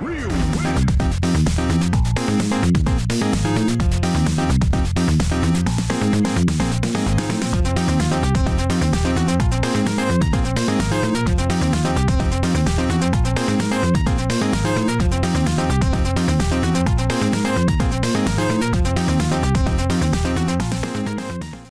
Real.